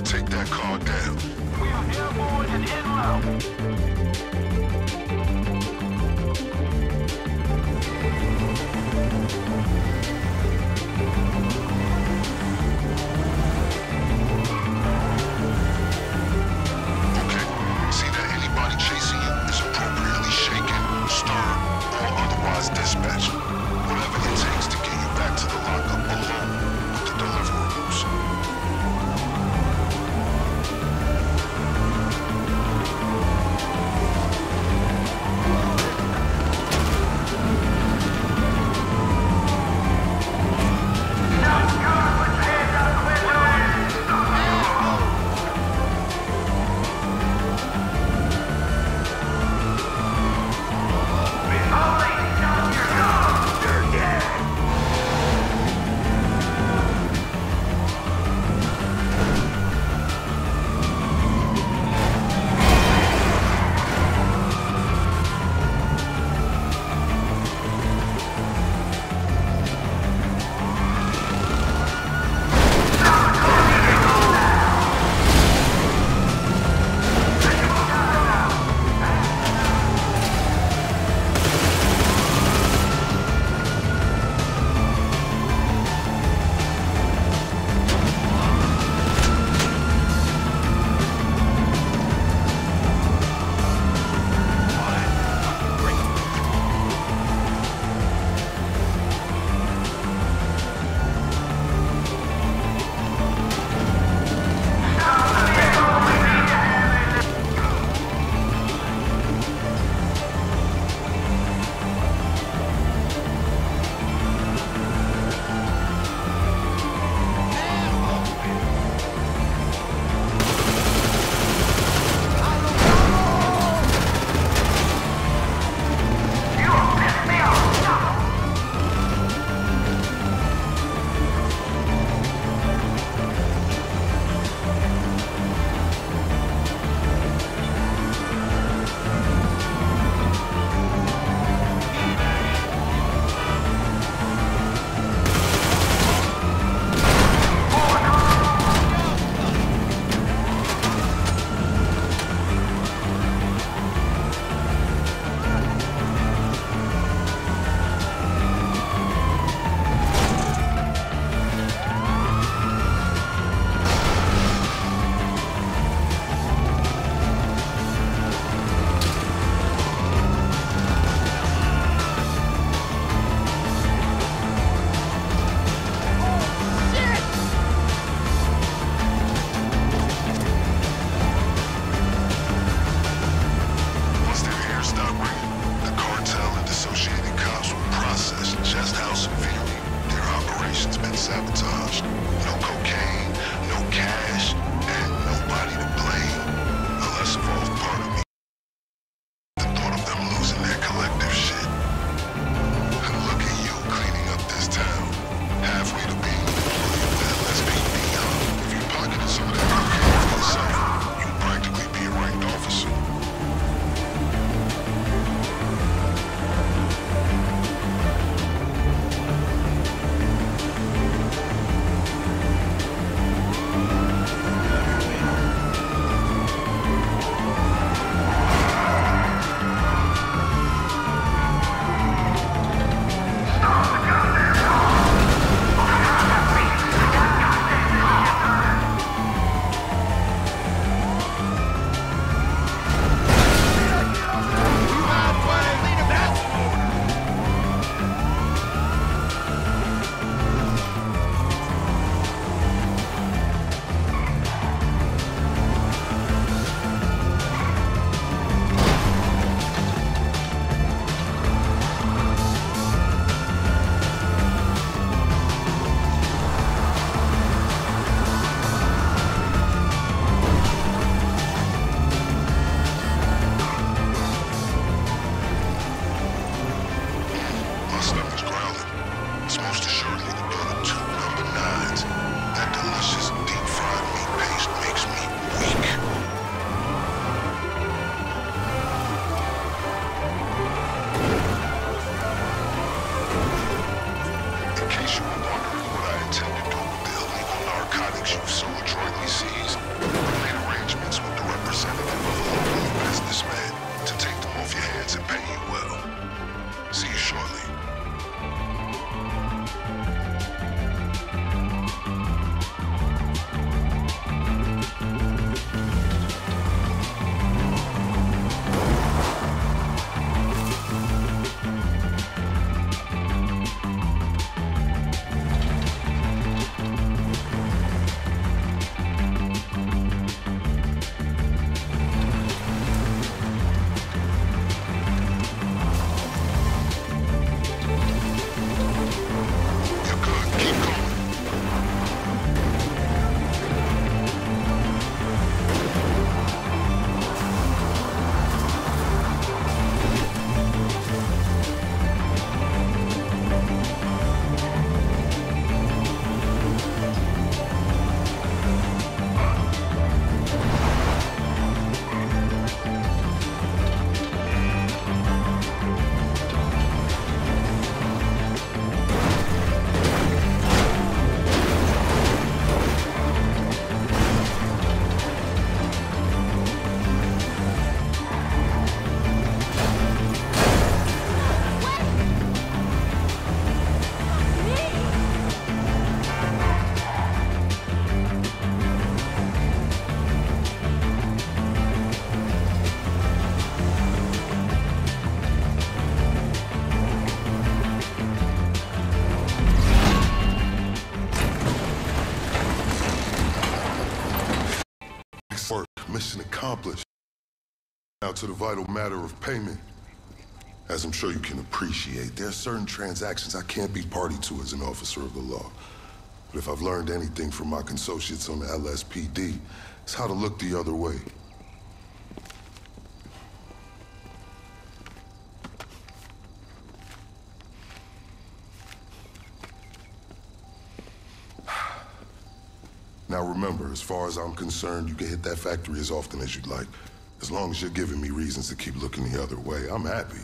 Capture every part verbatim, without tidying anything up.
gotta take that car down. We are airborne and inbound. Okay, see that anybody chasing you is appropriately shaken, stirred, or otherwise dispatched. Whatever it takes to get you back to the lockup alone with the deliverables. We'll be right back. accomplished. Now to the vital matter of payment. As I'm sure you can appreciate, there are certain transactions I can't be party to as an officer of the law. But if I've learned anything from my consociates on the L S P D, it's how to look the other way. Now remember, as far as I'm concerned, you can hit that factory as often as you'd like. As long as you're giving me reasons to keep looking the other way, I'm happy.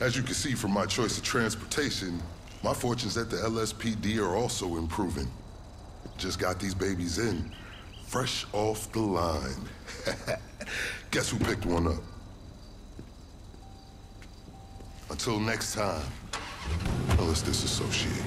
As you can see from my choice of transportation, my fortunes at the L S P D are also improving. Just got these babies in, fresh off the line. Guess who picked one up? Until next time, let's disassociate.